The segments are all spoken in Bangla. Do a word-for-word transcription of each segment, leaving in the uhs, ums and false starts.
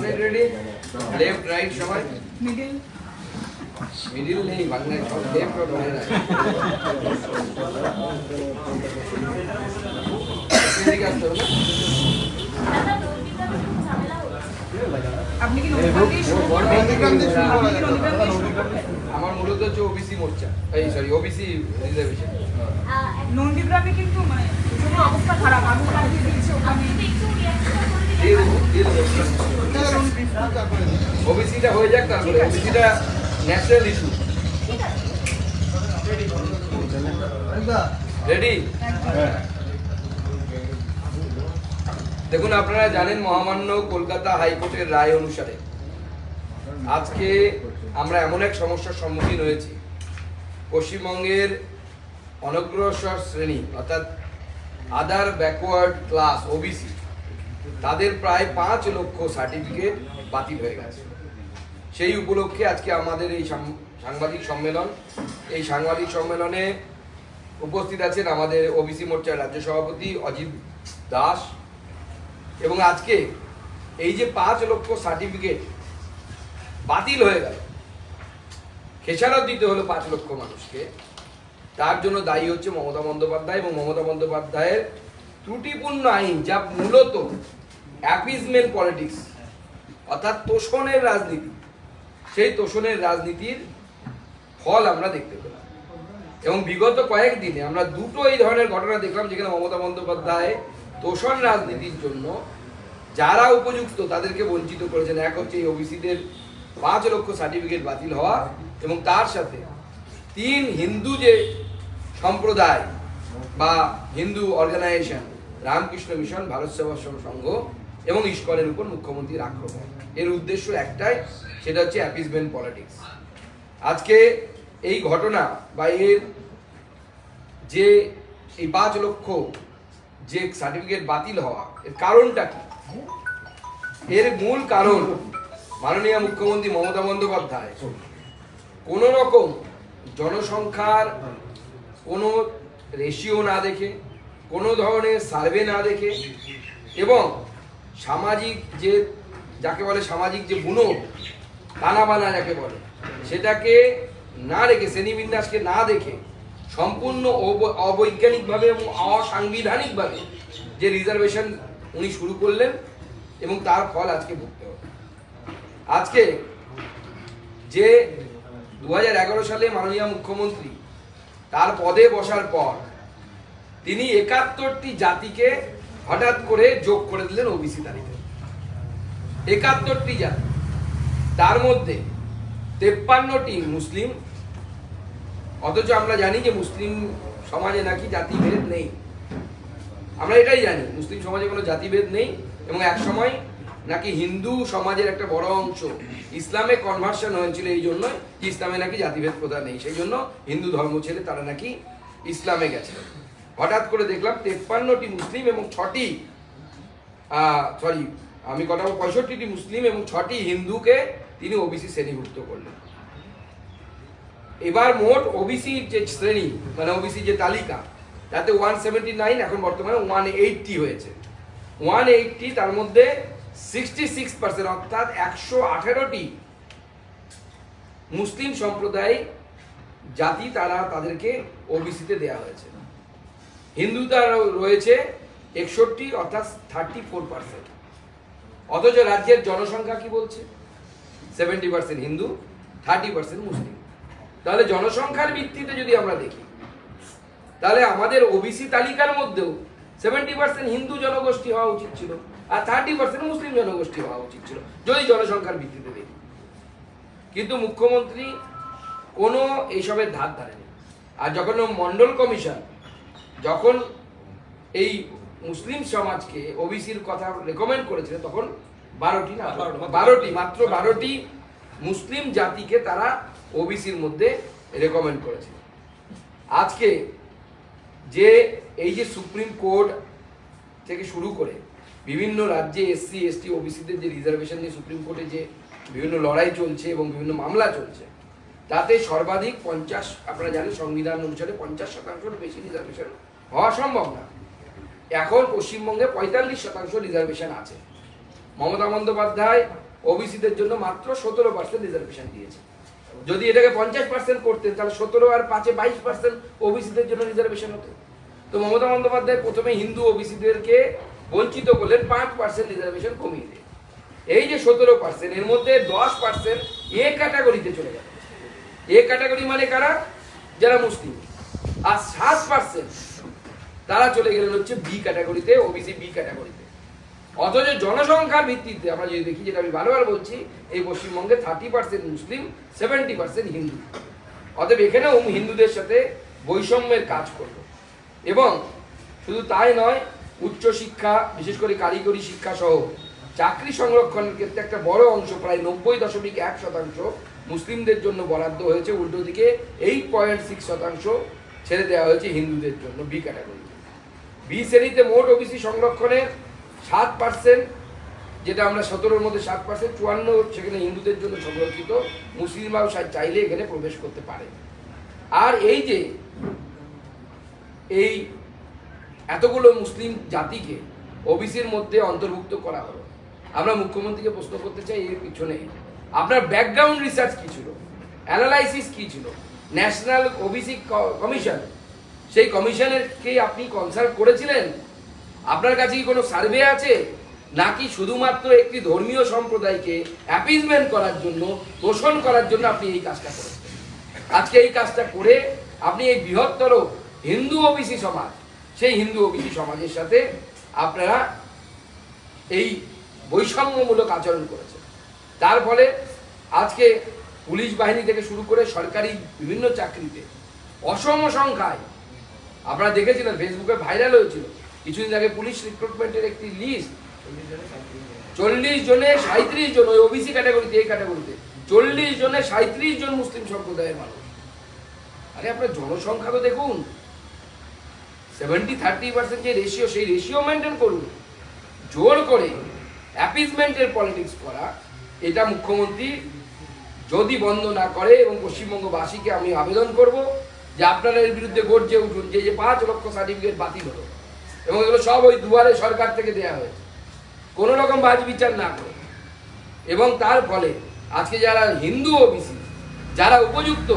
लेफ्ट राइट सबाई मिडिल मिडिल नहीं बांग्ला लेफ्ट और राइट ओबीसी টা হয়ে যাক তারপরে ওবিসি টা ন্যাশনাল ইস্যু ঠিক আছে রেডি দেখুন আপনারা জানেন মহামান্য কলকাতা হাইকোর্টের রায় অনুসারে আজকে আমরা এমন এক সমস্যার সম্মুখীন হয়েছি পশ্চিমবঙ্গের অনগ্রসর শ্রেণী অর্থাৎ আদার ব্যাকওয়ার্ড ক্লাস ওবিসি तादेर प्राय पाँच लक्ष सार्टिफिकेट बातिल हो गए सेई उपलक्षे आज के आमादेर एई सांबादिक सम्मेलन एई सांबादिक सम्मेलने उपस्थित आछेन आमादेर ओबीसी मोर्चार राज्य सभापति अजित दास एबं आज के एई जे पाँच लक्ष सार्टिफिकेट बातिल हो गए खेसारत दिते हलो पाँच लक्ष मानुषके तार जोन्नो दायी हच्छे ममता बंद्योपाध्याय एबं ममता बंद्योपाध्यायेर त्रुटिपूर्ण आईन जा मूलत एपिजमेंट पॉलिटिक्स अर्थात तोषणेर राजनीति सेई तोषणेर राजनीतिर फल आमरा देखते पेलाम एबं विगत कयेक दिने आमरा दुटो एई धरनेर घटना देखलाम जेखाने ममता बंद्योपाध्याय तोषण राजनीतिर जोन्नो जारा उपयुक्त तादेरके वंचित करेछेन एक हच्छे ओबीसीदेर पाँच लक्ष सार्टिफिकेट बातिल हवा एबं तार साथे तीन हिंदू जे सम्प्रदाय बा हिंदू अर्गानाइजेशन रामकृष्ण मिशन भारत सेवाश्रम संघ एवं इस्कॉनेर ऊपर मुख्यमंत्री आक्रमण एर उद्देश्य एकटाई सेटा हच्छे एपिजमेंट पलिटिक्स आज के एई घटना बा एर जे एई पाँच लक्ष जे सार्टिफिकेट बातिल हवा एर कारणटा कि एर मूल कारण माननीय मुख्यमंत्री ममता बंद्योपाध्याय कोनो रकम जनसंख्यार कोनो रेशियो ना देखे कोनो धरनेर सार्वे ना देखे एवं सामाजिक जे जाके बोले सामाजिक जे बुनो ताना बाना जाके बोले सेटाके ना रेखे श्रेणीविन्यास के ना देखे सम्पूर्ण अवैज्ञानिक भावे असंवैधानिक भावे जे रिजार्वेशन उनी शुरू करलेन एवं तार फल आज के भुगते हलो आज के जे दो हज़ार एगारो साले माननीय मुख्यमंत्री तार पदे बसार पर तिनी इकहत्तर जाति के हठात करे जोग करे दिलेन ओबीसी तालिकाय इकहत्तर जाति तार मध्ये तिप्पान्नटी मुस्लिम अथच आमरा जानी जे मुस्लिम समाजे नाकि जातिभेद नेई आमरा एटाई जानी मुस्लिम समाजे कोनो जातिभेद नेई एबं एक समय नाकि हिंदू समाजेर एकटा बड़ अंश इस्लामे कनभार्सन हयेछिल एई जोन्नो इस्लामे नाकि जातिभेद प्रथा नेई सेई जोन्नो हिंदू धर्म छेड़े तारा नाकि इस्लामे गेछे हठात् करे देखलाम तिप्पान्नटी मुस्लिम एबं छटी सरि आमि कथा बोलबो पैंसठटी मुस्लिम एबं छटी हिंदूके तिनि ओबीसी श्रेणीभुक्त करलेन एबार मोट ओबीसी जे श्रेणी माने ओबीसी जे तालिका ताते एक सौ उन्यासी एखन बर्तमाने एक सौ अस्सी हयेछे एक सौ अस्सी तार मध्ये छियासठ प्रतिशत अर्थात एक सौ अठारह टी मुस्लिम सम्प्रदाय जाति तारा तादेरके ओबीसीते देया हयेछे हिंदू तार रयेछे एकषट्टी अर्थात थार्टी फोर पार्सेंट अथच राज्य जनसंख्या कि बोलछे seventy percent Hindu thirty percent Muslim ताहले जनसंख्यार भित्तिते जोदि आमरा देखी ताहले आमादेर ओबीसी तालिकार मध्येओ सेवेंटी पार्सेंट हिंदू जनगोष्ठी हवा उचित छिलो आर थार्टी पार्सेंट मुस्लिम जनगोष्ठी हवा उचित छिलो जोदि जनसंख्यार भित्तिते देखी किन्तु मुख्यमंत्री कोनो एइसबेर धार धारेनि आर जखन मंडल कमिशन যখন এই মুসলিম সমাজকে ওবিসির কথা রেকমেন্ড করেছিল তখন বারোটি না বারোটি মাত্র বারোটি মুসলিম জাতিকে তারা ওবিসির মধ্যে রেকমেন্ড করেছিল আজকে যে এই যে সুপ্রিম কোর্ট থেকে শুরু করে বিভিন্ন রাজ্যে এসসি এসটি ওবিসিদের যে রিজার্ভেশন নিয়ে সুপ্রিম কোর্টে যে বিভিন্ন লড়াই চলছে এবং বিভিন্ন মামলা চলছে তাতে সর্বাধিক পঞ্চাশ আপনারা জানেন সংবিধান অনুসারে পঞ্চাশ শতাংশের বেশি রিজার্ভেশন হওয়া সম্ভব না এখন পশ্চিমবঙ্গে পঁয়তাল্লিশ শতাংশ রিজার্ভেশন আছে ममता बंदोपाध्याय ओबीसी मात्र सतर परसेंट रिजार्वेशन दिए যদি এটাকে পঞ্চাশ পার্সেন্ট করতেন তাহলে সতেরো আর পাঁচ এ বাইশ পার্সেন্ট ওবিসিদের জন্য রিজার্ভেশন হতো। তো মমতা বন্দ্যোপাধ্যায় প্রথমে হিন্দু ওবিসিদেরকে বঞ্চিত করলেন, পাঁচ পার্সেন্ট রিজার্ভেশন কমিয়ে দিলেন। এই যে সতেরো পার্সেন্ট এর মধ্যে দশ পার্সেন্ট এ ক্যাটাগরিতে চলে গেল। এ ক্যাটাগরি মানে কারা? যারা মুসলিম। আর সাত পার্সেন্ট তারা চলে গেলেন হচ্ছে বি ক্যাটাগরিতে, ওবিসি বি ক্যাটাগরিতে। অথচ জনসংখ্যার ভিত্তিতে আমরা যদি দেখি, যেটা আমি বারবার বলছি, এই পশ্চিমবঙ্গে thirty percent Muslim, seventy percent Hindu. অতএব এখানেও হিন্দুদের সাথে বৈষম্যের কাজ করল। এবং শুধু তাই নয়, উচ্চশিক্ষা, বিশেষ করে কারিগরি শিক্ষাসহ চাকরি সংরক্ষণের ক্ষেত্রে একটা বড় অংশ, প্রায় নব্বই দশমিক এক শতাংশ মুসলিমদের জন্য বরাদ্দ হয়েছে, উল্টো দিকে এইট পয়েন্ট সিক্স শতাংশ ছেড়ে দেওয়া হয়েছে হিন্দুদের জন্য বি ক্যাটাগরি। বি শ্রেণীতে মোট ওবিসি সংরক্ষণের সাত পার্সেন্ট, যেটা আমরা সতেরোর মধ্যে সাত পার্সেন্ট চুয়ান্ন সেখানে হিন্দুদের জন্য সংরক্ষিত, মুসলিমরাও চাইলে এখানে প্রবেশ করতে পারে। আর এই যে এই এতগুলো মুসলিম জাতিকে ওবিসির মধ্যে অন্তর্ভুক্ত করা হলো, আমরা মুখ্যমন্ত্রীকে প্রশ্ন করতে চাই, এর পিছনে আপনার ব্যাকগ্রাউন্ড রিসার্চ কী ছিল, অ্যানালাইসিস কী ছিল? ন্যাশনাল ওবিসি কমিশন, সেই কমিশনেরকেই আপনি কনসাল্ট করেছিলেন? আপনার কাছে কি কোনো সার্ভে আছে, নাকি শুধুমাত্র একটি ধর্মীয় সম্প্রদায়কে অ্যাপিজমেন্ট করার জন্য, তোষণ করার জন্য আপনি এই কাজটা করেন? আজকে এই কাজটা করে আপনি এই বৃহত্তর হিন্দু ওবিসি সমাজ, সেই হিন্দু ওবিসি সমাজের সাথে আপনারা এই বৈষম্যমূলক আচরণ করেছেন। তার ফলে আজকে পুলিশ বাহিনী থেকে শুরু করে সরকারি বিভিন্ন চাকরিতে অসম সংখ্যায়, আপনারা দেখেছিলেন ফেসবুকে ভাইরাল হয়েছিল কিছুদিন আগে, পুলিশ রিক্রুটমেন্টের একটি লিস্ট, চল্লিশ জনে সাঁত্রিশ জন ওই ওবিসি ক্যাটাগরিতে, এই ক্যাটাগরিতে চল্লিশ জনে সাঁত্রিশ জন মুসলিম সম্প্রদায়ের মানুষ। আরে আপনার জনসংখ্যা তো দেখুন, সেভেন্টি থার্টি পার্সেন্ট যে রেশিও, সেই রেশিও মেনটেন করুন। জোর করে অ্যাপিজমেন্টের পলিটিক্স করা, এটা মুখ্যমন্ত্রী যদি বন্ধ না করে, এবং পশ্চিমবঙ্গবাসীকে আমি আবেদন করব যে আপনারা এর বিরুদ্ধে গর্জে উঠুন। যে যে পাঁচ লক্ষ সার্টিফিকেট বাতিল হলো, এবং এগুলো সব ওই দুয়ারে সরকার থেকে দেওয়া হয়েছে, কোনো রকম বাজ বিচার না করে। এবং তার ফলে আজকে যারা হিন্দু ওবিসি, যারা উপযুক্ত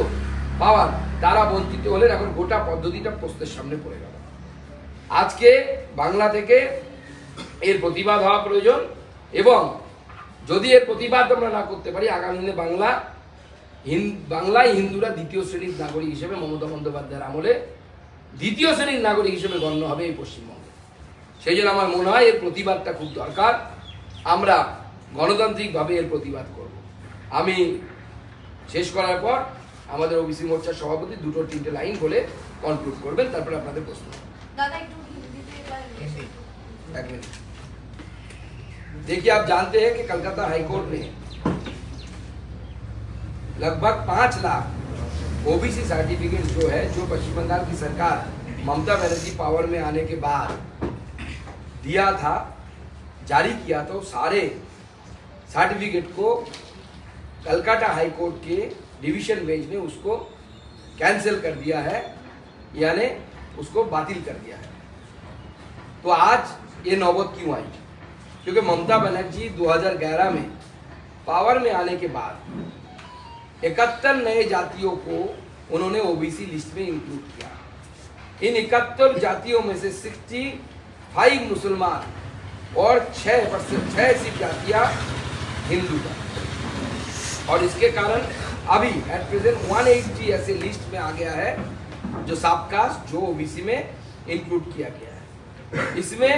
পাওয়ার, তারা বঞ্চিত হলেন। এখন গোটা পদ্ধতিটা প্রশ্নের সামনে পড়ে গেল। আজকে বাংলা থেকে এর প্রতিবাদ হওয়া প্রয়োজন, এবং যদি এর প্রতিবাদ আমরা না করতে পারি, আগামী দিনে বাংলা বাংলায় হিন্দুরা দ্বিতীয় শ্রেণীর নাগরিক হিসেবে, মমতা বন্দ্যোপাধ্যায়ের আমলে দ্বিতীয় শ্রেণীর নাগরিক হিসেবে গণ্য হবে এই পশ্চিমবঙ্গে। সেই জন্য আমার মনে হয় এর প্রতিবাদটা খুব দরকার। আমরা গণতান্ত্রিকভাবে এর প্রতিবাদ করব। আমি শেষ করার পর আমাদের ওবিসি মোর্চার সভাপতি দুটো তিনটে লাইন বলে কনক্লুড করবেন, তারপরে আপনাদের প্রশ্ন। এক মিনিট देखिए, आप जानते हैं कि कलकत्ता हाई कोर्ट ने लगभग पाँच लाख ओबीसी सर्टिफिकेट जो है, जो पश्चिम बंगाल की सरकार ममता बनर्जी पावर में आने के बाद दिया था, जारी किया था, सारे सर्टिफिकेट को कलकत्ता हाई कोर्ट के डिवीज़न बेंच ने उसको कैंसिल कर दिया है, यानी उसको बातिल कर दिया है। तो आज ये नौबत क्यों आई? क्योंकि ममता बनर्जी दो हज़ार ग्यारह में पावर में आने के बाद इकहत्तर नए जातियों को उन्होंने ओबीसी लिस्ट में इंक्लूड किया। इन इकहत्तर जातियों में से पैंसठ मुसलमान और छः परसेंट छः सी जातियाँ हिंदू का, और इसके कारण अभी एट प्रेजेंट एक सौ अस्सी ऐसे लिस्ट में आ गया है जो सबकास्ट, जो ओबीसी में इंक्लूड किया गया है। इसमें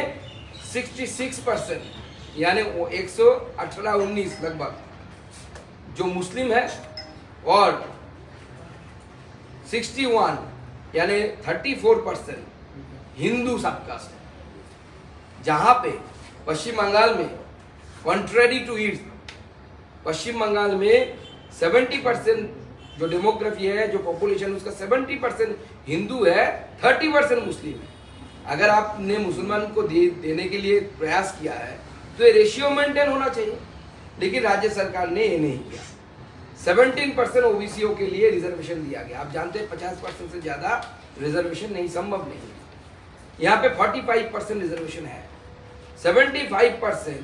छियासठ परसेंट यानी एक सौ अठारह उन्नीस लगभग जो मुस्लिम है, और इकसठ यानी चौंतीस परसेंट हिंदू सबकास्ट है। जहाँ पे पश्चिम बंगाल में contrary to it, Paschim Bengal में सत्तर परसेंट जो डेमोग्राफी है, जो पॉपुलेशन, उसका सत्तर परसेंट हिंदू है, तीस परसेंट मुस्लिम है। अगर आपने मुसलमान को दे, देने के लिए प्रयास किया है तो ये रेशियो मेंटेन होना चाहिए, लेकिन राज्य सरकार ने ये नहीं किया। सत्रह परसेंट ओबीसीओ के लिए रिजर्वेशन दिया गया। आप जानते हैं पचास परसेंट से ज़्यादा रिजर्वेशन नहीं, संभव नहीं है। यहाँ पे पैंतालीस परसेंट रिजर्वेशन है। 75 परसेंट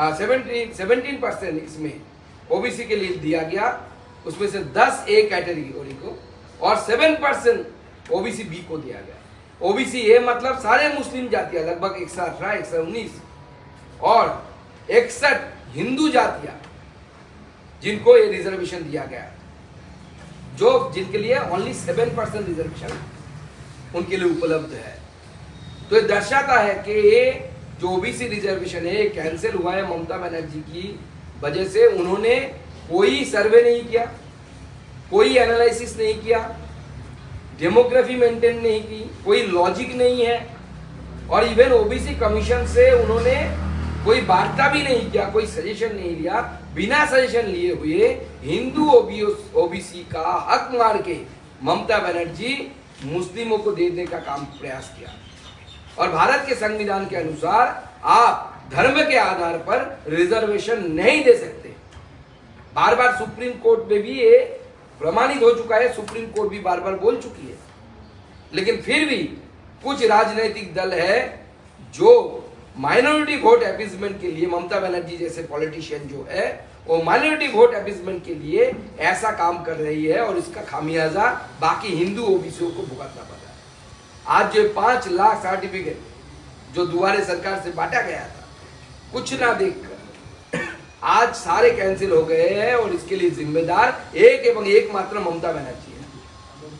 सेवनटीन सेवनटीन परसेंट इसमें ओबीसी के लिए दिया गया, उसमें से दस ए कैटेगरी को और सेवन परसेंट ओबीसी बी को दिया गया। ओबीसी ए मतलब सारे मुस्लिम जातियां लगभग एक सौ अठारह एक सौ उन्नीस और इकसठ हिंदू जातियां जिनको ये रिजर्वेशन दिया गया, जो जिनके लिए ओनली सेवन परसेंट रिजर्वेशन उनके लिए उपलब्ध है। तो ये दर्शाता है कि ये जो ओबीसी रिजर्वेशन है कैंसिल हुआ है ममता बनर्जी की वजह से। उन्होंने कोई सर्वे नहीं किया, कोई एनालिसिस नहीं किया, डेमोग्राफी मेंटेन नहीं की, कोई लॉजिक नहीं है, और इवन ओबीसी कमीशन से उन्होंने कोई वार्ता भी नहीं किया, कोई सजेशन नहीं लिया। बिना सजेशन लिए हुए हिंदू ओबीसी का हक मार के ममता बनर्जी मुस्लिमों को दे देने का काम प्रयास किया। और भारत के संविधान के अनुसार आप धर्म के आधार पर रिजर्वेशन नहीं दे सकते। बार बार सुप्रीम कोर्ट में भी ये प्रमाणित हो चुका है, सुप्रीम कोर्ट भी बार बार बोल चुकी है। लेकिन फिर भी कुछ राजनीतिक दल है जो माइनॉरिटी वोट एपीजमेंट के लिए, ममता बनर्जी जैसे पॉलिटिशियन जो है वो माइनॉरिटी वोट एपीजमेंट के लिए ऐसा काम कर रही है, और इसका खामियाजा बाकी हिंदू ओबीसी को भुगतना पड़ा। आज जो पांच लाख सर्टिफिकेट जो दुआरे सरकार से बांटा गया था कुछ ना देखकर आज सारे कैंसिल हो गए हैं, और इसके लिए जिम्मेदार एक एवं एक मात्र ममता बनर्जी है।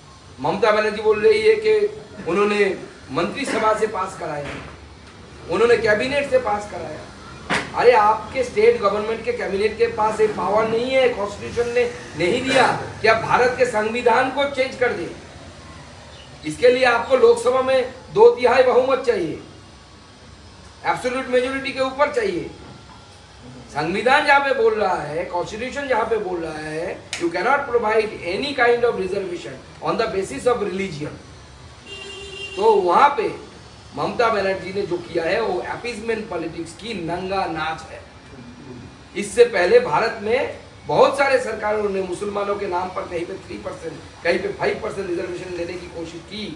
ममता बनर्जी बोल रही है कि उन्होंने मंत्रिसभा से पास कराया, उन्होंने कैबिनेट से पास कराया। अरे आपके स्टेट गवर्नमेंट के कैबिनेट के पास एक पावर नहीं है, कॉन्स्टिट्यूशन ने नहीं दिया कि आप भारत के संविधान को चेंज कर दें। इसके लिए आपको लोकसभा में दो तिहाई बहुमत चाहिए, एब्सोल्यूट मेजोरिटी के ऊपर चाहिए। संविधान जहां पे बोल रहा है, कॉन्स्टिट्यूशन जहां पे बोल रहा है, you cannot provide any kind of reservation on the basis of religion, तो वहां पे ममता बनर्जी ने जो किया है वो अपीजमेंट पॉलिटिक्स की नंगा नाच है। इससे पहले भारत में बहुत सारे सरकारों ने मुसलमानों के नाम पर कहीं पे थ्री परसेंट कहीं पे फाइव परसेंट रिजर्वेशन देने की कोशिश की,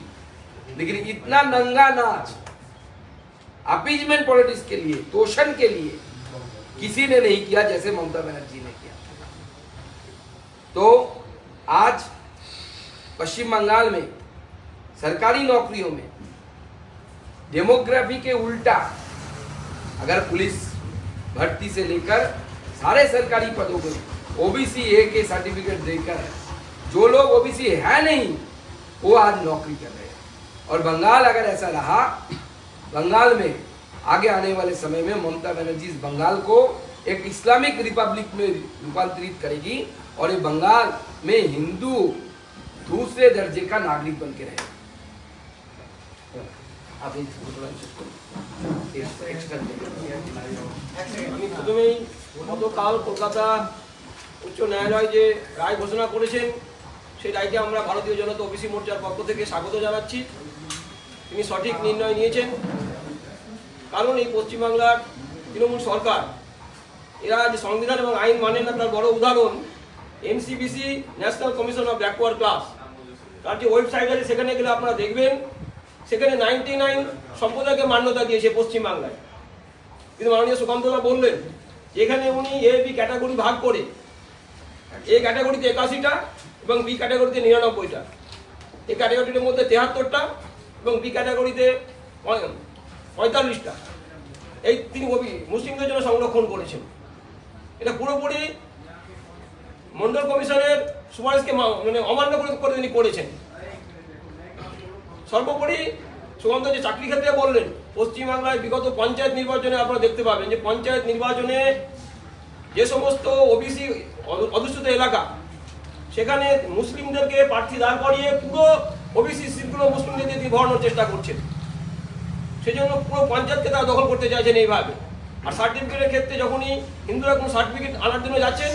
लेकिन इतना नंगा नाच अपीजमेंट पॉलिटिक्स के लिए, तोषण के लिए किसी ने नहीं किया जैसे ममता बनर्जी ने किया। तो आज पश्चिम बंगाल में सरकारी नौकरियों में डेमोग्राफी के उल्टा अगर पुलिस भर्ती से लेकर सारे सरकारी पदों को ओबीसी ए के सर्टिफिकेट देकर जो लोग ओबीसी है नहीं वो आज नौकरी कर रहे हैं। और बंगाल अगर ऐसा रहा, बंगाल में आगे आने वाले समय में ममता बनर्जी इस बंगाल को एक इस्लामिक रिपब्लिक में रूपांतरित करेगी, और ये बंगाल में हिंदू दूसरे दर्जे का नागरिक बन के रहेगा। গতকাল কলকাতা উচ্চ ন্যায়ালয় যে রায় ঘোষণা করেছেন সেই রায়কে আমরা ভারতীয় জনতা ওবিসি মোর্চার পক্ষ থেকে স্বাগত জানাচ্ছি। তিনি সঠিক নির্ণয় নিয়েছেন, কারণ এই পশ্চিমবাংলার তৃণমূল সরকার এরা যে সংবিধান এবং আইন মানে না তার বড় উদাহরণ NCBC, national commission of backward class, তার যে ওয়েবসাইট আছে সেখানে গেলে আপনারা দেখবেন সেখানে নাইনটি নাইন সম্প্রদায়কে মান্যতা দিয়েছে পশ্চিমবাংলায়। কিন্তু মাননীয় সুকান্তদা বললেন এখানে উনি এ বি ক্যাটাগরি ভাগ করে এ ক্যাটাগরিতে একাশিটা এবং বি ক্যাটাগরিতে নিরানব্বইটা, এ ক্যাটাগরির মধ্যে তেহাত্তরটা এবং বি ক্যাটাগরিতে পঁয়তাল্লিশটা এই তিনি ওবি মুসলিমদের জন্য সংরক্ষণ করেছেন। এটা পুরোপুরি মন্ডল কমিশনের সুপারিশকে মানে অমান্য করে তিনি করেছেন। সর্বোপরি সুকান্ত যে চাকরি ক্ষেত্রে বললেন পশ্চিমবাংলায় বিগত পঞ্চায়েত নির্বাচনে আপনারা দেখতে পাবেন যে পঞ্চায়েত নির্বাচনে যে সমস্ত ওবিসি অধ্যুষিত এলাকা সেখানে মুসলিমদেরকে প্রার্থী দাঁড় করিয়ে পুরো ওবিসি সিটগুলো মুসলিমদের দিয়ে ভরানোর চেষ্টা করছেন, সেজন্য পুরো পঞ্চায়েতকে তারা দখল করতে চাইছেন এইভাবে। আর সার্টিফিকেটের ক্ষেত্রে যখনই হিন্দুরা কোনো সার্টিফিকেট আনার জন্য যাচ্ছেন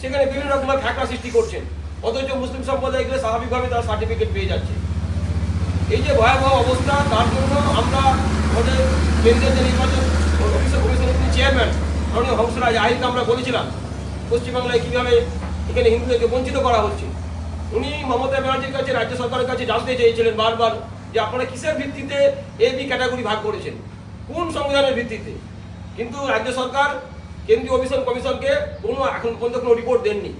সেখানে বিভিন্ন রকমের ফ্যাকরা সৃষ্টি করছেন, অথচ মুসলিম সম্প্রদায়গুলো স্বাভাবিকভাবে তারা সার্টিফিকেট পেয়ে যাচ্ছে। এই যে ভয়াবহ অবস্থা তার জন্য আমরা আমাদের কেন্দ্রীয় যে নির্বাচন কমিশনের চেয়ারম্যান মাননীয় হংসরাজ আহিরকে আমরা বলেছিলাম পশ্চিমবাংলায় কীভাবে এখানে হিন্দুদেরকে বঞ্চিত করা হচ্ছে। উনি মমতা ব্যানার্জির কাছে, রাজ্য সরকারের কাছে জানতে চেয়েছিলেন বারবার যে আপনারা কিসের ভিত্তিতে এ বি ক্যাটাগরি ভাগ করেছেন, কোন সংবিধানের ভিত্তিতে, কিন্তু রাজ্য সরকার केंद्रीय ओबीसी कमिशन के कोनो रिपोर्ट देनনি।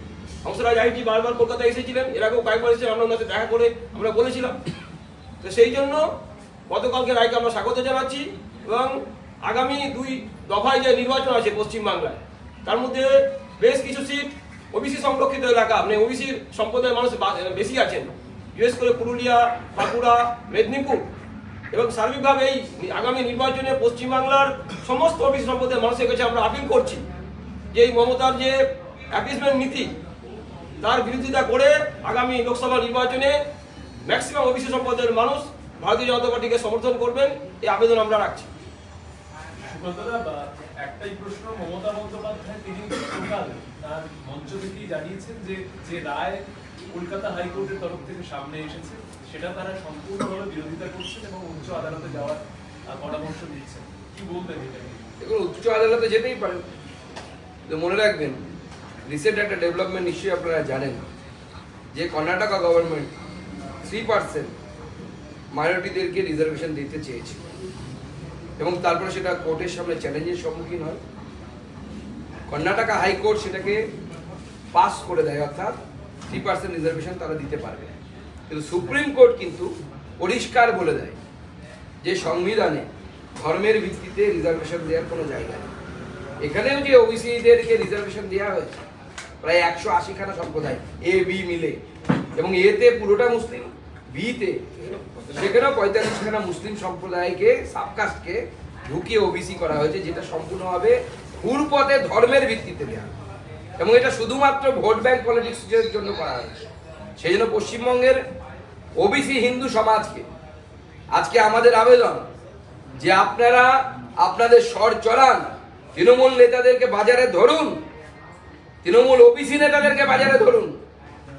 हंसराज आहिर जी बार बार कलकता एसेছিলেন, এর আগেও কয়েকবার এসে আমরা ওনার সাথে দেখা করে আমরা বলেছিলাম। তো সেই জন্য গতকালকে রায়কে আমরা স্বাগত জানাচ্ছি এবং আগামী দুই দফায় যে নির্বাচন আছে পশ্চিম বাংলায় তার মধ্যে বেশ কিছু সিট ওবিসি সংরক্ষিত এলাকা মানে ওবিসি সম্প্রদায়ের মানুষ বেশি আছেন, বিশেষ করে পুরুলিয়া, বাঁকুড়া, মেদিনীপুর এবং সার্বিকভাবে এই আগামী নির্বাচনে পশ্চিম বাংলার সমস্ত ওবিসি সম্প্রদায়ের মানুষের কাছে আমরা আপিল করছি যে এই মমতার যে অ্যাপিসমেন্ট নীতি তার বিরোধিতা করে আগামী লোকসভা নির্বাচনে ম্যাক্সিমাম ওবিসি সম্প্রদায়ের মানুষ भारतीय जनता पार्टी के समर्थन करबें आवेदन আমরা রাখছি। একটাই প্রশ্ন, মমতা বন্দ্যোপাধ্যায় তিনি সকাল তার মঞ্চ থেকে জানিয়েছেন যে যে রায় কলকাতা হাইকোর্টের তরফ থেকে সামনে এসেছে সেটা তারা সম্পূর্ণভাবে বিরোধিতা করছেন এবং উচ্চ আদালতে যাওয়ার পরামর্শ দিচ্ছেন, কি বলবেন এটা? দেখুন, উচ্চ আদালতে যেতেই পারেন, মনে রাখবেন রিসেন্ট একটা ডেভেলপমেন্ট ইস্যু আপনারা জানেন যে কর্ণাটক গভর্নমেন্ট থ্রি পার্সেন্ট মাইনরিটিদেরকে রিজার্ভেশন দিতে চেয়েছিল এবং তারপরে সেটা কোর্টের সামনে চ্যালেঞ্জের সম্মুখীন হয়। কর্ণাটকা হাইকোর্ট সেটাকে পাস করে দেয়, অর্থাৎ থ্রি পার্সেন্ট রিজার্ভেশন তারা দিতে পারবে। কিন্তু সুপ্রিম কোর্ট কিন্তু পরিষ্কার বলে দেয় যে সংবিধানে ধর্মের ভিত্তিতে রিজার্ভেশন দেওয়ার কোনো জায়গা নেই। এখানেও যে ওবিসিদেরকে রিজার্ভেশন দেওয়া হয়েছে প্রায় একশো আশিখানা সম্প্রদায় এ বি মিলে, এবং এতে পুরোটা মুসলিম, বিতে সেখানেও পঁয়তাল্লিশ খানা মুসলিম সম্প্রদায়কে সাবকাস্টকে ঢুকিয়ে ওবিসি করা হয়েছে, যেটা সম্পূর্ণভাবে ঘুরপথে ধর্মের ভিত্তিতে দেওয়া এবং এটা শুধুমাত্র ভোট ব্যাংক পলিটিক্সের জন্য করা হয়েছে। সেই জন্য পশ্চিমবঙ্গের ওবিসি হিন্দু সমাজকে আজকে আমাদের আবেদন যে আপনারা আপনাদের স্বর চড়ান, তৃণমূল নেতাদেরকে বাজারে ধরুন, তৃণমূল ওবিসি নেতাদেরকে বাজারে ধরুন।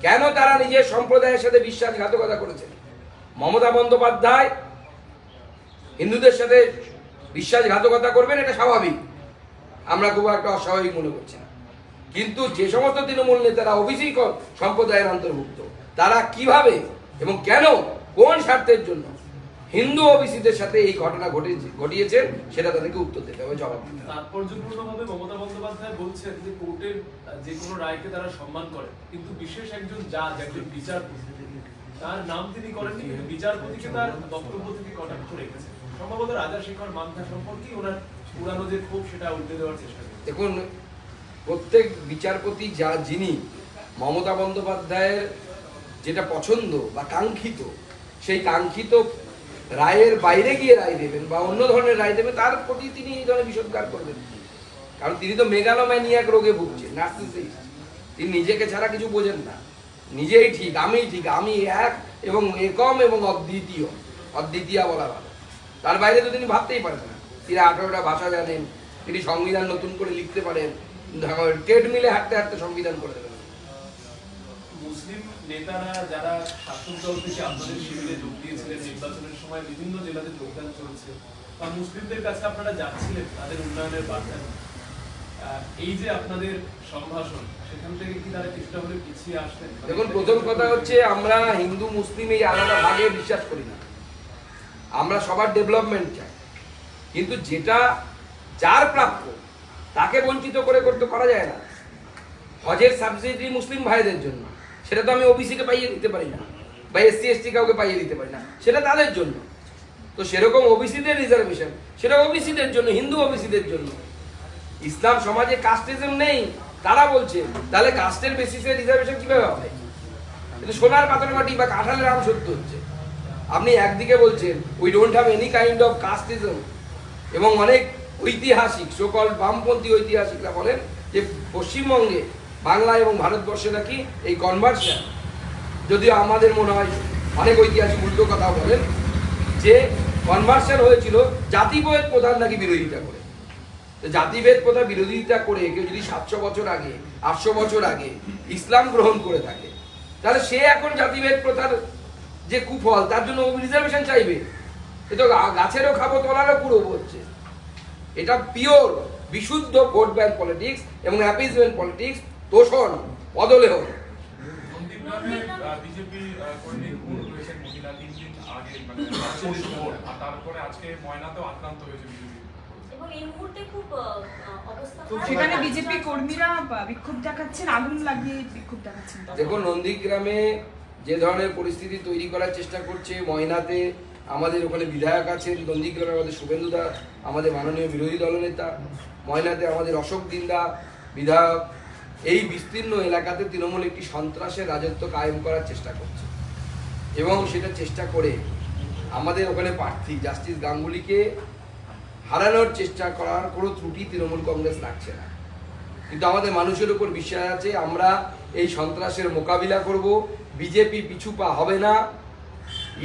কেন তারা নিজের সম্প্রদায়ের সাথে বিশ্বাসঘাতকতা করেছে? মমতা বন্দ্যোপাধ্যায় হিন্দুদের সাথে বিশ্বাসঘাতকতা করবেন, এটা স্বাভাবিক, আমরা খুব একটা অস্বাভাবিক মনে করছি না। কিন্তু যে সমস্ত তৃণমূল নেতারা ওবিসি সম্প্রদায়ের অন্তর্ভুক্ত তারা কিভাবে এবং কেন কোন স্বার্থের জন্য হিন্দু ওবিসিদের সাথে এই ঘটনা ঘটিয়েছেন সেটা তাদেরকে উত্তর দিতে হবে, জবাব দিতে হবে। তাৎপর্যপূর্ণভাবে মমতা বন্দ্যোপাধ্যায় বলছেন যে কোর্টের যে কোনো রায়কে তারা সম্মান করেন, কিন্তু বিশেষ একজন জাজ, একজন বিচারপতি, তার নাম তিনি করেননি, বিচারপতিকে তার বক্তব্য থেকে কটাক্ষ রেখেছেন। সম্ভবত রাজা শেখর মান্থা সম্পর্কে ওনার পুরানো যে ক্ষোভ সেটা উঠে দেওয়ার চেষ্টা করেন। দেখুন, প্রত্যেক বিচারপতি যা যিনি মমতা বন্দ্যোপাধ্যায়ের যেটা পছন্দ বা কাঙ্ক্ষিত সেই কাঙ্ক্ষিত রায়ের বাইরে গিয়ে রায় দেবেন বা অন্য ধরনের রায় দেবেন, তার প্রতি তিনি এই ধরনের বিষোদ্গার করবেন, কারণ তিনি তো মেগালোম্যানিয়াক রোগে ভুগছেন, নার্সিসিস্ট। তিনি নিজেকে ছাড়া কিছু বোঝেন না, নিজেই ঠিক, আমি ঠিক, আমি এক এবং একম এবং অদ্বিতীয়, অদ্বিতীয়া বলা ভালো। তার বাইরে তো তিনি ভাবতেই পারেন না। তিনি আঠারোটা ভাষা জানেন, তিনি সংবিধান নতুন করে লিখতে পারেন, ট্রেড মিলে হাঁটতে হাঁটতে সংবিধান করে দেবেন। মুসলিম নেতারা যারা শাসক দল থেকে আপনাদের শিবিরে যোগ দিয়েছিলেন, নির্বাচনের সময় বিভিন্ন জেলাতে যোগদান চলছে বা মুসলিমদের কাছে আপনারা যাচ্ছিলেন তাদের উন্নয়নের বার্তা, এই যে আপনাদের সম্ভাষণ সেখান থেকে কি তারা কিছুটা হলে পিছিয়ে আসলেন? দেখুন, প্রথম কথা হচ্ছে আমরা হিন্দু মুসলিম এই আলাদা ভাগে বিশ্বাস করি না, আমরা সবার ডেভেলপমেন্ট চাই, কিন্তু যেটা যার প্রাপ্য তাকে বঞ্চিত করে করতে করা যায় না। হজের সাবসিডি মুসলিম ভাইদের জন্য, সেটা তো আমি ওবিসিকে পাইয়ে দিতে পারি না বা এসসি এসটি কাউকে পাইয়ে দিতে পারি না, সেটা তাদের জন্য। তো সেরকম ওবিসিদের রিজার্ভেশন সেটা ওবিসিদের জন্য, হিন্দু ওবিসিদের জন্য। ইসলাম সমাজে কাস্টিজম নেই তারা বলছে, তাহলে কাস্টের বেসিসে রিজার্ভেশন কীভাবে হবে? কিন্তু সোনার পাথর মাটি বা কাঁঠালের আম সত্য হচ্ছে। আপনি একদিকে বলছেন we don't have any kind of casteism, এবং অনেক ঐতিহাসিক সকল বামপন্থী ঐতিহাসিকরা বলেন যে পশ্চিমবঙ্গে, বাংলা এবং ভারতবর্ষে নাকি এই কনভার্সন, যদিও আমাদের মনে হয় অনেক ঐতিহাসিক উল্টো কথা বলেন যে কনভার্সন হয়েছিল জাতিভেদ প্রধান নাকি বিরোধিতা করে। তো জাতিভেদ প্রথা বিরোধিতা করে কেউ যদি সাতশো বছর আগে আটশো বছর আগে ইসলাম গ্রহণ করে থাকে, তাহলে সে এখন জাতিভেদ প্রথার যে কুফল তার জন্য রিজার্ভেশন চাইবে। এ তো গাছেরও খাবো তলারও পুরো হচ্ছে, এটা পিওর বিশুদ্ধ ভোট ব্যাংক পলিটিক্স এবং অ্যাপিজমেন্ট পলিটিক্স, তোষণ বদলে হল। देखो नंदीग्रामे जे धरनेर परिस्थिति तैरी करार चेष्टा करछे मयनाते आमादेर ओखाने विधायक आछेन नंदीग्रामे आमादेर शुभेंदु दा आमादेर माननीय बिरोधी दलनेता मयनाते आमादेर अशोक दिंदा विधायक एई विस्तीर्ण एलाकाते तृणमूल एकटी सन्त्रासेर राजत्व कायम करार चेष्टा करछे एबं सेटा चेष्टा करे आमादेर ओखाने प्रार्थी जस्टिस गांगुलीके हारानोर चेष्टा करार कोनो त्रुटि तृणमूल कংগ্রেস राखছে ना किन्तु आमादेर मानुषेर ओपर विश्वास आछे आमरा एई सन्त्रासेर मोकाबिला करब বিজেপি পিছু পা হবে না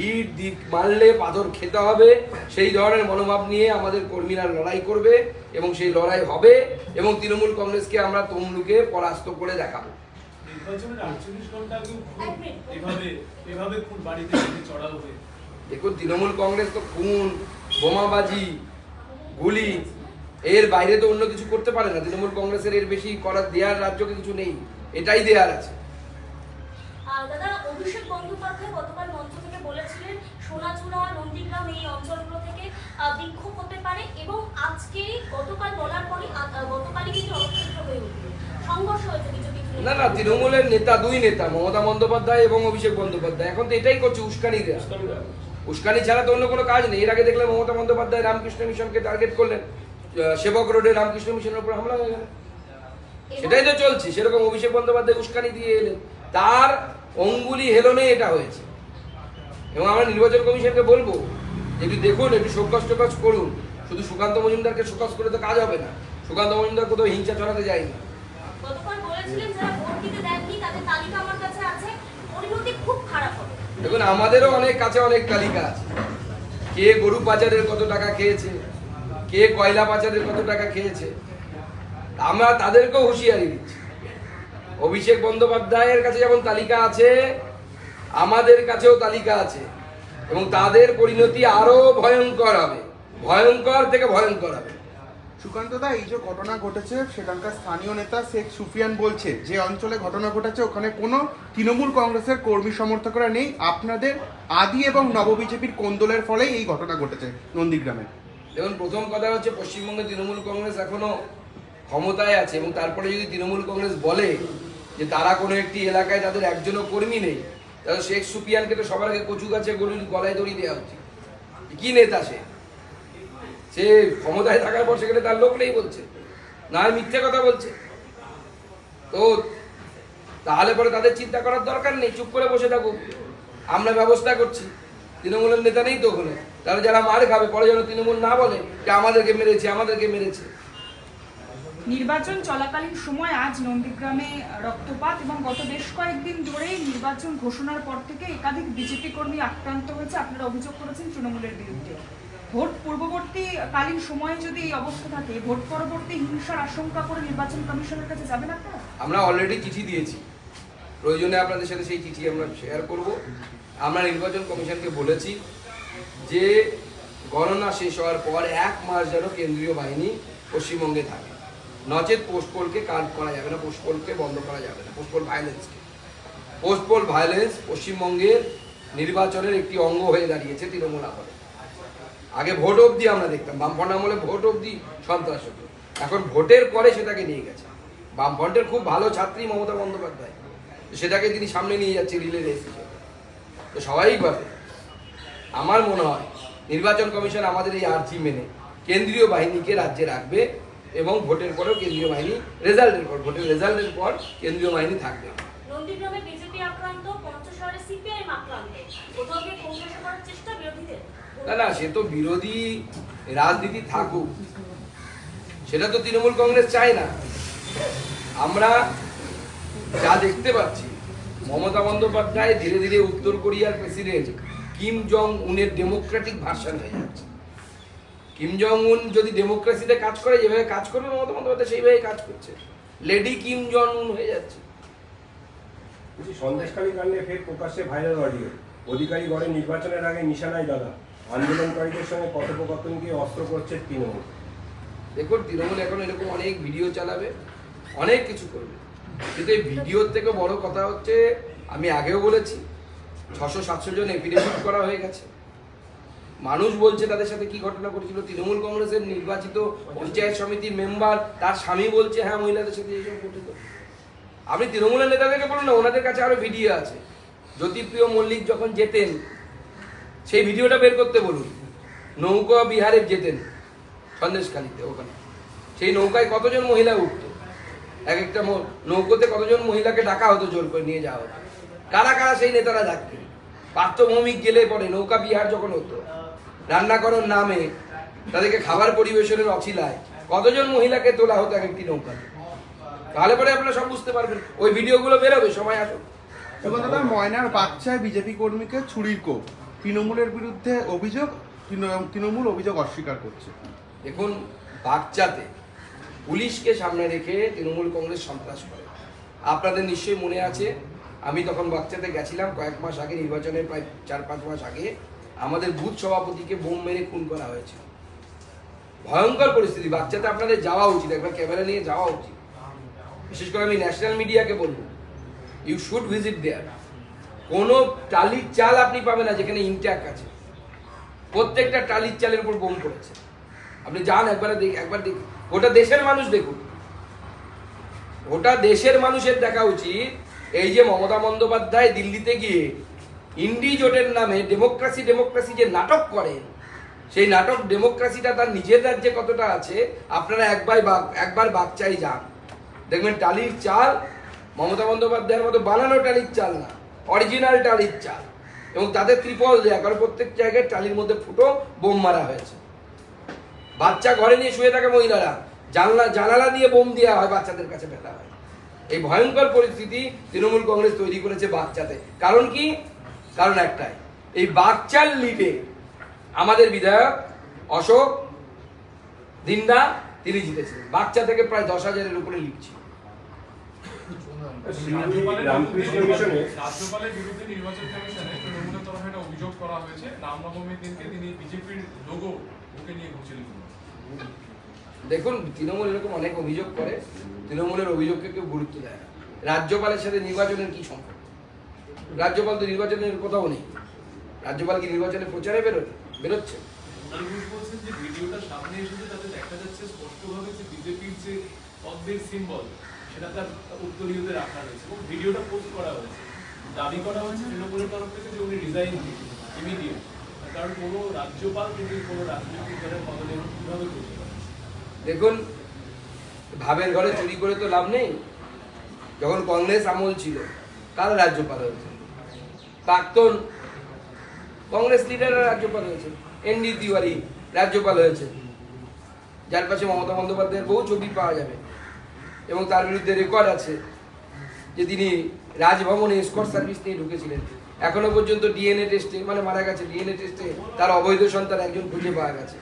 ইট দিক মারলে পাথর খেতে হবে সেই ধরনের মনোভাব নিয়ে আমাদের কর্মীরা লড়াই করবে এবং সেই লড়াই হবে এবং তৃণমূল কংগ্রেসকে আমরা তমলুকে পরাস্ত করে দেখাবো নির্বাচনের আটচল্লিশ ঘন্টা আগে এভাবে এভাবে খুন বাড়িতে চড়ালো হয়ে দেখুন তৃণমূল কংগ্রেস তো খুন বোমাবাজি গুলি এর বাইরে তো অন্য কিছু করতে পারে না তৃণমূল কংগ্রেসের এর বেশি করার দেয়ার রাজ্যকে কিছু নেই এটাই দেয়ার আছে দাদা অভিষেক বন্দ্যোপাধ্যায় গতকাল মঞ্চ থেকে বলেছিলেন সোনাচুরা নন্দীগ্রাম এই অঞ্চলগুলো থেকে বিক্ষোভ হতে পারে এবং আজকে গতকাল বলার পরই গতকালই কিন্তু অবস্থা হয়ে উঠল সংঘর্ষ হয়েছে কিছু কিছু না না তৃণমূলের নেতা দুই নেতা মমতা বন্দ্যোপাধ্যায় এবং অভিষেক বন্দ্যোপাধ্যায় এখন তো এটাই করছে উস্কানি দেয়া উস্কানি ছাড়া তো অন্য কোনো কাজ নেই এর আগে দেখলে মমতা বন্দ্যোপাধ্যায় রামকৃষ্ণ মিশনকে টার্গেট করলেন সেবক রোডে রামকৃষ্ণ মিশনের উপর হামলা হয়ে গেল সেটাই তো চলছে সেরকম অভিষেক বন্দ্যোপাধ্যায় উস্কানি দিয়ে এলেন তার अंगुली हेलने এটা হয়েছে এবং আমরা নির্বাচন কমিশনকে বলবো একটু দেখুন একটু শোকষ্ট কাজ করুন শুধু সুকান্ত মজুমদারকে শোকস করে তো কাজ হবে না সুকান্ত মজুমদার কোথাও হিংসা ছড়াতে যায়নি গতকাল বলেছিলেন যারা ভোট দিতে দেননি তাদের তালিকা আমার কাছে আছে পরিণতি খুব খারাপ হবে দেখুন আমাদেরও অনেক কাছে অনেক তালিকা আছে কে গরু বাজারের কত টাকা খেয়েছে কে কয়লা বাজারের কত টাকা খেয়েছে আমরা তাদেরকেও হুঁশিয়ারি দিচ্ছি অভিষেক বন্দ্যোপাধ্যায়ের কাছে যেমন তালিকা আছে আমাদের কাছেও তালিকা আছে এবং তাদের পরিণতি আরো ভয়ঙ্কর হবে ভয়ঙ্কর থেকে ভয়ঙ্কর হবে সুকান্ত দা এই যে ঘটনা ঘটেছে সেখানকার স্থানীয় নেতা শেখ সুফিয়ান বলছে যে অঞ্চলে ঘটনা ঘটেছে ওখানে কোনো তৃণমূল কংগ্রেসের কর্মী সমর্থকরা নেই আপনাদের আদি এবং নব বিজেপির কোন্দলের ফলে এই ঘটনা ঘটেছে নন্দীগ্রামে এবং প্রথম কথা হচ্ছে পশ্চিমবঙ্গে তৃণমূল কংগ্রেস এখনো ক্ষমতায় আছে এবং তারপরে যদি তৃণমূল কংগ্রেস বলে যে তারা কোনো একটি এলাকায় তাদের একজনও কর্মী নেই তাহলে শেখ সুফিয়ানকে তো সবার আগে কচু গাছে গরুর গলায় দড়ি দেওয়া উচিত কি নেতা সে সে ক্ষমতায় থাকার পর সেখানে তার লোক নেই বলছে না মিথ্যে কথা বলছে তো তাহলে পরে তাদের চিন্তা করার দরকার নেই চুপ করে বসে থাকুক আমরা ব্যবস্থা করছি তৃণমূলের নেতা নেই তো ওখানে তাহলে যারা মার খাবে পরে যেন তৃণমূল না বলে যে আমাদেরকে মেরেছে আমাদেরকে মেরেছে নির্বাচন চলাকালীন সময় আজ নন্দীগ্রামে রক্তপাত এবং গত বেশ কয়েকদিন ধরে নির্বাচন ঘোষণার পর থেকে একাধিক বিজেপি কর্মী আক্রান্ত হয়েছে আপনারা অভিযোগ করেছেন তৃণমূলের বিরুদ্ধে ভোট পূর্ববর্তীকালীন সময়ে যদি এই অবস্থা থাকে ভোট পরবর্তী হিংসার আশঙ্কা করে নির্বাচন কমিশনের কাছে যাবেন আপনারা আমরা অলরেডি চিঠি দিয়েছি প্রয়োজনে আপনাদের সাথে সেই চিঠি আমরা শেয়ার করব আমরা নির্বাচন কমিশনকে বলেছি যে গণনা শেষ হওয়ার পর এক মাস যেন কেন্দ্রীয় বাহিনী পশ্চিমবঙ্গে থাকে নচেত পোস্টপোল কে কার্ড করা যাবে না পোস্টপোল কে বন্ধ করা যাবে না পোস্টপোল ভায়োলেন্সকে পোস্টপোল ভায়োলেন্স পশ্চিমবঙ্গের নির্বাচনের একটি অঙ্গ হয়ে দাঁড়িয়েছে তৃণমূল আমলে আগে ভোট অবধি আমরা দেখতাম বামফ্রন্ট আমলে ভোট অবধি সন্ত্রাস হতো এখন ভোটের পরে সেটাকে নিয়ে গেছে বামফ্রন্টের খুব ভালো ছাত্রী মমতা বন্দ্যোপাধ্যায় সেটাকে তিনি সামনে নিয়ে যাচ্ছে রিলে রেস তো স্বাভাবিকভাবে আমার মনে হয় নির্বাচন কমিশন আমাদের এই আর্জি মেনে কেন্দ্রীয় বাহিনীকে রাজ্যে রাখবে এবং ভোটের পরেও কেন্দ্রীয় বাহিনী রেজাল্টের পর ভোটের রেজাল্টের পর কেন্দ্রীয় বাহিনী থাকবে নন্দীগ্রামে বিজেপি আক্রান্ত পঞ্চশহরে সিপিআই আক্রান্ত ওটাকে কংগ্রেসের করার চেষ্টা বিরোধীদের না না সে তো বিরোধী রাজনীতি থাকুক সেটা তো তৃণমূল কংগ্রেস চায় না আমরা যা দেখতে পাচ্ছি মমতা বন্দ্যোপাধ্যায় ধীরে ধীরে উত্তর কোরিয়ার প্রেসিডেন্ট কিম জং উনের ডেমোক্রেটিক ভার্সন হয়ে যাচ্ছে কিম জং উন যদি ডেমোক্রেসিতে কাজ করে যেভাবে কাজ করবে মমতা বন্দ্যোপাধ্যায় সেইভাবে কাজ করছে লেডি কিম জং উন হয়ে যাচ্ছে সন্দেশখালী কাণ্ডে ফের প্রকাশ্যে ভাইরাল অডিও অধিকারী গড়ে নির্বাচনের আগে নিশানায় দাদা আন্দোলনকারীদের সঙ্গে কথোপকথনকে অস্ত্র করছে তৃণমূল দেখুন তৃণমূল এখন এরকম অনেক ভিডিও চালাবে অনেক কিছু করবে কিন্তু এই ভিডিওর থেকে বড় কথা হচ্ছে আমি আগেও বলেছি ছশো সাতশো জন এফিডেভিট করা হয়ে গেছে মানুষ বলছে তাদের সাথে কি ঘটনা ঘটেছিল। তৃণমূল কংগ্রেসের নির্বাচিত পঞ্চায়েত সমিতির মেম্বার তার স্বামী বলছে হ্যাঁ মহিলাদের সাথে এসব ঘটেছিল। আপনি তৃণমূলের নেতাদেরকে বলুন না, ওনাদের কাছে আরও ভিডিও আছে। জ্যোতিপ্রিয় মল্লিক যখন যেতেন সেই ভিডিওটা বের করতে বলুন। নৌকা বিহারে যেতেন সন্দেশখালীতে, ওখানে সেই নৌকায় কতজন মহিলা উঠত, এক একটা নৌকোতে কতজন মহিলাকে ডাকা হতো, জোর করে নিয়ে যাওয়া হতো। কারা কারা সেই নেতারা ডাকতেন? পার্থভৌমিক গেলে পরে নৌকা বিহার যখন হতো রান্না করার নামে তাদেরকে খাবার পরিবেশনের অছিলায় কতজন মহিলাকে তোলা হতো এক একটি নৌকাতে। তাহলে পরে আপনারা সব বুঝতে পারবেন, ওই ভিডিওগুলো বেরোবে, সময় আসুক। দাদা ময়নার বাচ্চায় বিজেপি কর্মীকে ছুরির কোপ, তৃণমূলের বিরুদ্ধে অভিযোগ, তৃণমূল অভিযোগ অস্বীকার করছে। দেখুন বাচ্চাতে পুলিশকে সামনে রেখে তৃণমূল কংগ্রেস সন্ত্রাস করে। আপনাদের নিশ্চয়ই মনে আছে আমি তখন বাচ্চাতে গেছিলাম কয়েক মাস আগে, নির্বাচনের প্রায় চার পাঁচ মাস আগে আমাদের বুথ সভাপতিকে বোম মেরে খুন করা হয়েছে। ভয়ঙ্কর পরিস্থিতি। বাচ্চাতে আপনাদের যাওয়া উচিত, একবার ক্যামেরা নিয়ে যাওয়া উচিত। বিশেষ করে আমি ন্যাশনাল মিডিয়াকে বলব, ইউ শুড ভিজিট দেয়ার। কোনো টালির চাল আপনি পাবেন না যেখানে ইনট্যাক আছে, প্রত্যেকটা টালির চালের উপর বোম পড়েছে। আপনি যান একবার, একবার দেখুন, গোটা দেশের মানুষ দেখুন, গোটা দেশের মানুষের দেখা উচিত। এই যে মমতা বন্দ্যোপাধ্যায় দিল্লিতে গিয়ে ইন্ডি জোটের নামে ডেমোক্রেসি ডেমোক্রেসি যে নাটক করেন, সেই নাটক ডেমোক্রেসিটা তার নিজের রাজ্যে কতটা আছে আপনারা একবার একবার বাচ্চাই যান দেখবেন। টালির চাল মমতা বন্দ্যোপাধ্যায়ের মতো বানানো টালির চাল না, অরিজিনাল টালির চাল, এবং তাদের ত্রিপল দেয়া, কারণ প্রত্যেক জায়গায় টালির মধ্যে ফুটো বোম মারা হয়েছে। বাচ্চা ঘরে নিয়ে শুয়ে থাকে মহিলারা, জানলা জানালা দিয়ে বোম দেওয়া হয়, বাচ্চাদের কাছে ফেলা হয়। এই ভয়ঙ্কর পরিস্থিতি তৃণমূল কংগ্রেস তৈরি করেছে বাচ্চাতে। কারণ কি? কারণ একটাই, এই বাচ্চার লিডে আমাদের বিধায়ক অশোক দিন্দা তিনি জিতেছিলেন। বাচ্চা থেকে প্রায় দশ হাজারের উপরে লিড ছিল। রামকৃষ্ণ মিশনে রাজ্যপালের বিরুদ্ধে নির্বাচন কমিশনে তৃণমূলের তরফে একটা অভিযোগ করা হয়েছে, রামনবমীর দিনকে তিনি বিজেপির লোগো ওকে নিয়ে ঘুরছিলেন। দেখুন তৃণমূল এরকম অনেক অভিযোগ করে, তৃণমূলের অভিযোগকে কেউ গুরুত্ব দেয় না। রাজ্যপালের সাথে নির্বাচনের কি সম্পর্ক? রাজ্যপাল তো নির্বাচনের কোথাও নেই। রাজ্যপাল কি নির্বাচনে প্রচারে বেরোয়? বেরোচ্ছে। দেখুন ভাবের ঘরে চুরি করে তো লাভ নেই। যখন কংগ্রেস আমল ছিল কারা রাজ্যপাল হয়েছে? প্রাক্তন কংগ্রেস লিডাররা রাজ্যপাল হয়েছে। এন ডি তিওয়ারি রাজ্যপাল হয়েছে, যার পাশে মমতা বন্দ্যোপাধ্যায়ের বহু ছবি পাওয়া যাবে, এবং তার বিরুদ্ধে রেকর্ড আছে যে তিনি রাজভবনে এসকর্ট সার্ভিস নিয়ে ঢুকেছিলেন। এখনো পর্যন্ত ডিএনএ টেস্টে মানে মারা গেছে, ডিএনএ টেস্টে তার অবৈধ সন্তান একজন খুঁজে পাওয়া গেছে।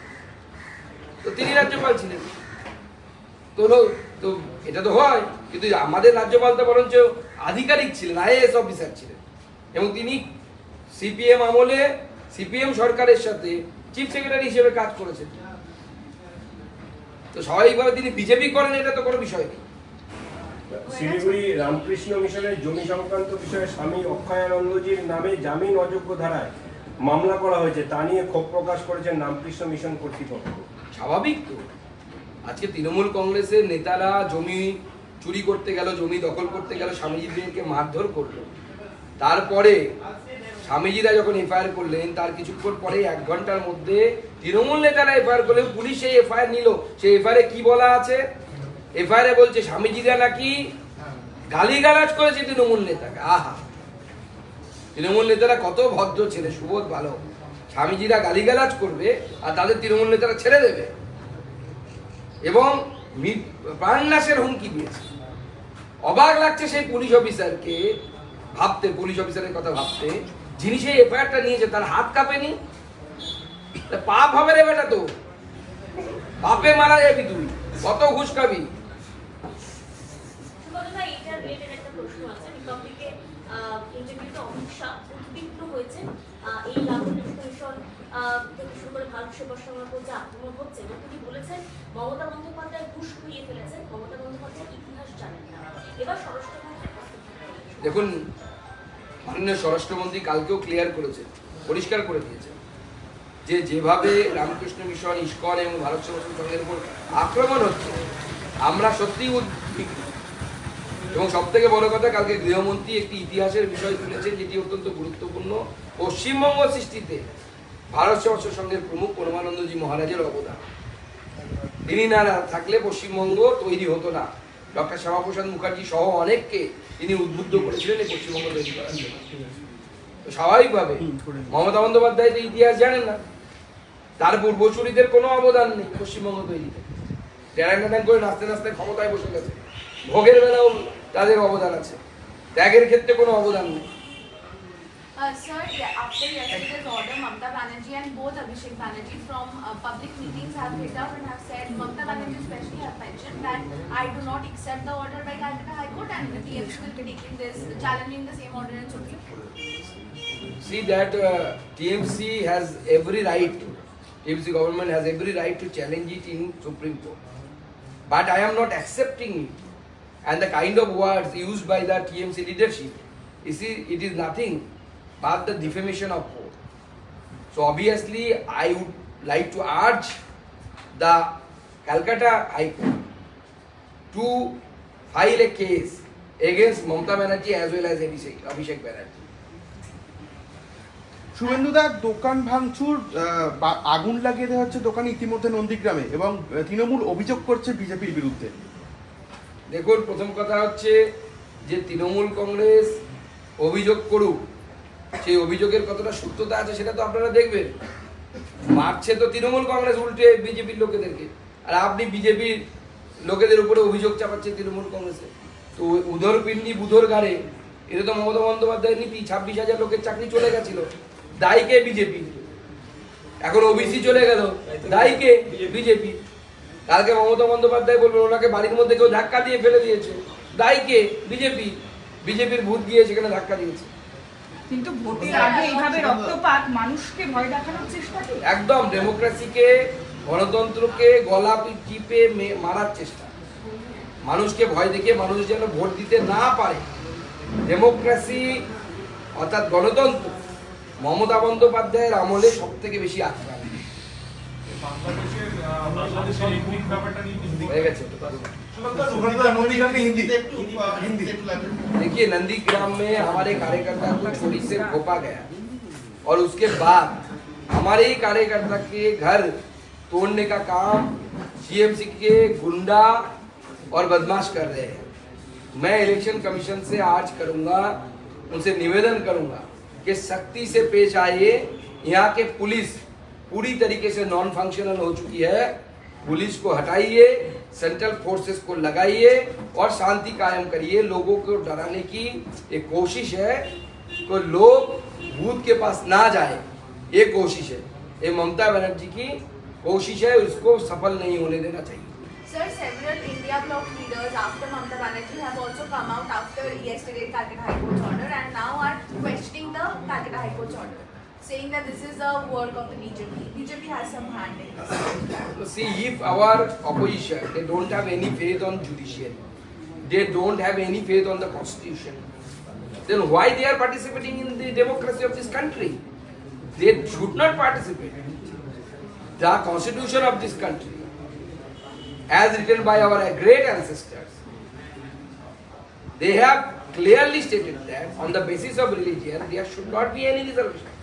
তো তিনি রাজ্যপাল ছিলেন। তো তো এটা তো হয়, কিন্তু আমাদের রাজ্যপাল তো বরঞ্চ আধিকারিক ছিলেন, আই এ এস অফিসার ছিলেন, এবং তিনি সি পি এম আমলে সি পি এম সরকারের সাথে চিফ সেক্রেটারি হিসেবে কাজ করেছেন। তো স্বাভাবিকভাবে তিনি বিজেপি করেন, এটা তো কোনো বিষয় নেই। শিলিগুড়ি রামকৃষ্ণ মিশনের জমি সংক্রান্ত বিষয়ে স্বামী অক্ষয়ানন্দজির নামে জামিন অযোগ্য ধারায় মামলা করা হয়েছে, তা নিয়ে ক্ষোভ প্রকাশ করেছেন রামকৃষ্ণ মিশন কর্তৃপক্ষ। স্বাভাবিক তো, আজকে তৃণমূল কংগ্রেসের নেতারা জমি চুরি করতে গেল, জমি দখল করতে গেল, স্বামীজিদেরকে মারধর করলো। তারপরে স্বামীজিরা যখন এফআইআর করলেন তার কিছুক্ষণ পরে এক ঘন্টার মধ্যে তৃণমূল নেতারা এফআইআর করলেন, পুলিশ সেই এফআইআর নিল। সেই এফআইআরে কি বলা আছে? এফআইআরে বলছে স্বামীজিরা নাকি গালিগালাজ করেছে তৃণমূল নেতাকে। আহা, তৃণমূল নেতারা কত ভদ্র ছেলে, সুবোধ ভালো। স্বামীজিরা গালিগালাজ করবে আর তাদের তৃণমূল নেতারা ছেড়ে দেবে, এবং প্রাণনাশের হুমকি দিয়েছে। অবাক লাগছে সেই পুলিশ অফিসারকে ভাবতে, পুলিশ অফিসারের কথা ভাবতে, যিনি সেই এফআইআরটা নিয়েছে। তার হাত কাঁপেনি? পাপ হবে রে বেটা, তো পাপে মারা যাবি তুই, কত ঘুষ খাবি। দেখুন মাননীয় স্বরাষ্ট্রমন্ত্রী কালকেও ক্লিয়ার করেছে, পরিষ্কার করে দিয়েছে যে যেভাবে রামকৃষ্ণ মিশন, ইসকন এবং ভারত সেবাশ্রম সংঘের উপর আক্রমণ হচ্ছে, আমরা সত্যিই উদ্বিগ্ন। এবং সবথেকে বড় কথা, কালকে গৃহমন্ত্রী একটি ইতিহাসের বিষয় তুলেছেন যেটি অত্যন্ত গুরুত্বপূর্ণ। পশ্চিমবঙ্গ সৃষ্টিতে ভারত সেবাশ্রম সংঘের প্রমুখ পরমানন্দজি মহারাজের অবদান। তিনি না থাকলে পশ্চিমবঙ্গ তৈরি হতো না। ডক্টর শ্যামাপ্রসাদ মুখার্জি সহ অনেককে তিনি উদ্বুদ্ধ করেছিলেন এই পশ্চিমবঙ্গ তৈরি করার জন্য। স্বাভাবিকভাবে মমতা বন্দ্যোপাধ্যায় তো ইতিহাস জানেন না, তার পূর্বসূরিদের কোনো অবদান নেই পশ্চিমবঙ্গ তৈরিতে। ট্যারাং ট্যারাং করে নাচতে নাচতে ক্ষমতায় বসে গেছে, ভোগের বেলাও তাদের অবদান আছে, ত্যাগের ক্ষেত্রে কোনো অবদান নেই। Uh, sir, after yesterday's order, Mamata Banerjee and both Abhishek Banerjee from uh, public meetings have hit up and have said, Mamata Banerjee especially have mentioned that I do not accept the order by Kolkata High Court and the T F C will be taking this, challenging the same order in Supreme. See that uh, T F C has every right to, T F C government has every right to challenge it in Supreme Court. But I am not accepting it. And the kind of words used by the T M C leadership, you see, it is nothing but the defamation of court. So obviously I would like to urge the Kolkata High Court to file a case against Mamata Banerjee as well as Abhishek, Abhishek Banerjee. শুভেন্দুদা, দোকান ভাঙচুর, আগুন লাগিয়ে দেওয়া হচ্ছে দোকান ইতিমধ্যে নন্দীগ্রামে, এবং তৃণমূল অভিযোগ করছে বিজেপির বিরুদ্ধে। দেখুন, প্রথম কথা হচ্ছে যে তৃণমূল কংগ্রেস অভিযোগ করুক, সেই অভিযোগের কতটা সত্যতা আছে সেটা তো আপনারা দেখবেন। মারছে তো তৃণমূল কংগ্রেস উল্টে বিজেপির লোকেদেরকে, আর আপনি বিজেপির লোকেদের উপরে অভিযোগ চাপাচ্ছে তৃণমূল কংগ্রেসে। তো উদর পিন্ডি বুধর ঘাড়ে, এটা তো মমতা বন্দ্যোপাধ্যায়ের নীতি। ছাব্বিশ হাজার লোকের চাকরি চলে গেছিল, দায়ী কে? বিজেপি। এখন ওবিসি চলে গেল, দায়ী কে? বিজেপি। কালকে মমতা বন্দ্যোপাধ্যায় বলবেন ওনাকে বাড়ির মধ্যে কেউ ধাক্কা দিয়ে ফেলে দিয়েছে, দায়ী কে? বিজেপি। বিজেপির ভূত গিয়ে সেখানে ধাক্কা দিয়েছে। কিন্তু ভোটের আগে এইভাবে রক্তপাত, মানুষকে ভয় দেখানোর চেষ্টা, একদম ডেমোক্রেসিকে, গণতন্ত্রকে গলা টিপে মারার চেষ্টা। মানুষকে ভয় দেখিয়ে মানুষ যেন ভোট দিতে না পারে। ডেমোক্রেসি অর্থাৎ গণতন্ত্র মমতা বন্দ্যোপাধ্যায়ের আমলে সব থেকে বেশি আক্রান্ত হয়ে গেছে। देखिए, नंदीग्राम में हमारे कार्यकर्ता को छुरी से घोपा गया और उसके बाद हमारे ही कार्यकर्ता के घर तोड़ने का काम सीएमसी के गुंडा और बदमाश कर रहे हैं। मैं इलेक्शन कमीशन से आज करूंगा, उनसे निवेदन करूंगा कि सख्ती से पेश आइए। यहाँ के पुलिस पूरी तरीके से नॉन फंक्शनल हो चुकी है, पुलिस को हटाइए, सेंट्रल फोर्सेस को लगाइए और शांति कायम करिए। लोगों को डराने की एक कोशिश है कि लोग भूत के पास ना जाए, ये कोशिश है, ये ममता बनर्जी की कोशिश है, उसको सफल नहीं होने देना चाहिए। Sir, several India bloc leaders after Mamata Banerjee have also come out after yesterday Kolkata High Court's order and now are questioning the Kolkata High Court's order, saying that this is the work of the B J P. B J P has some hand in this. See, if our opposition, they don't have any faith on judiciary, they don't have any faith on the constitution, then why they are participating in the democracy of this country? They should not participate. The constitution of this country, as written by our great ancestors, they have clearly stated that on the basis of religion there should not be any reservation.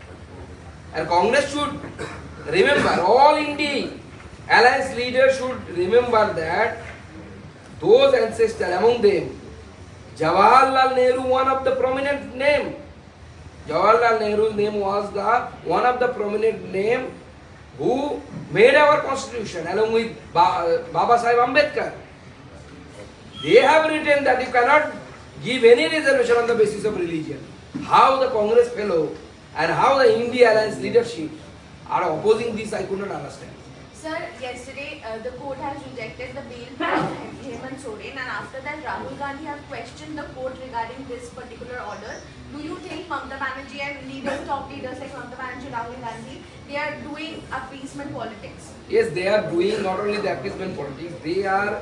And Congress should remember, all India alliance leaders should remember that those ancestors, among them Jawaharlal Nehru, one of the prominent name. Jawaharlal Nehru's name was the one of the prominent name who made our constitution, along with ba Baba Sahib Ambedkar. They have written that you cannot give any reservation on the basis of religion. How the Congress fellow and how the India alliance leadership are opposing this, I could not understand. Sir, yesterday uh, the court has rejected the bail of Hemant Soren, and after that Rahul Gandhi has questioned the court regarding this particular order. Do you think Mamata Banerjee and leaders, top leaders like Mamata Banerjee, Rahul Gandhi, they are doing appeasement politics? Yes, they are doing not only the appeasement politics, they are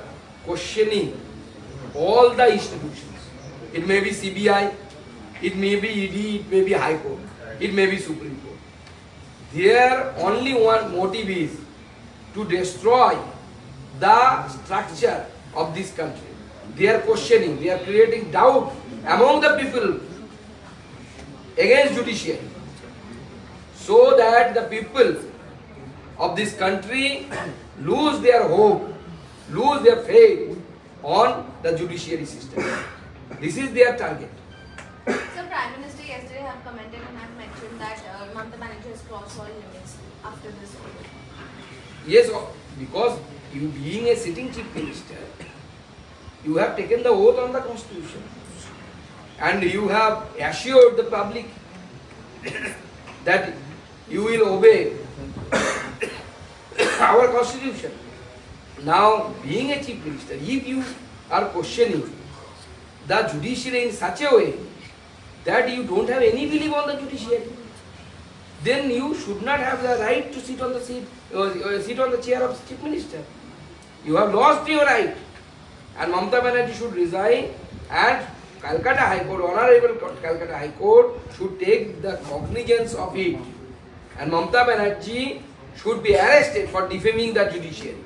questioning all the institutions. It may be C B I, it may be E D, it may be High Court, it may be Supreme Court. Their only one motive is to destroy the structure of this country. They are questioning, they are creating doubt among the people against judiciary, so that the people of this country lose their hope, lose their faith on the judiciary system. This is their target. So, Prime Minister yesterday have commented and have mentioned that uh, Mamata Banerjee has crossed all limits after this order. Yes, because you being a sitting chief minister, you have taken the oath on the constitution, and you have assured the public that you will obey our constitution. Now, being a chief minister, if you are questioning the judiciary in such a way that you don't have any belief on the judiciary, then you should not have the right to sit on the seat, uh, sit on the chair of chief minister. You have lost your right, and Mamata Banerjee should resign, and Kolkata High Court, Honorable Kolkata High Court, should take the cognizance of it, and Mamata Banerjee should be arrested for defaming the judiciary.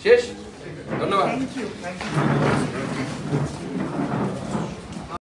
Shesh, thank you. Thank you.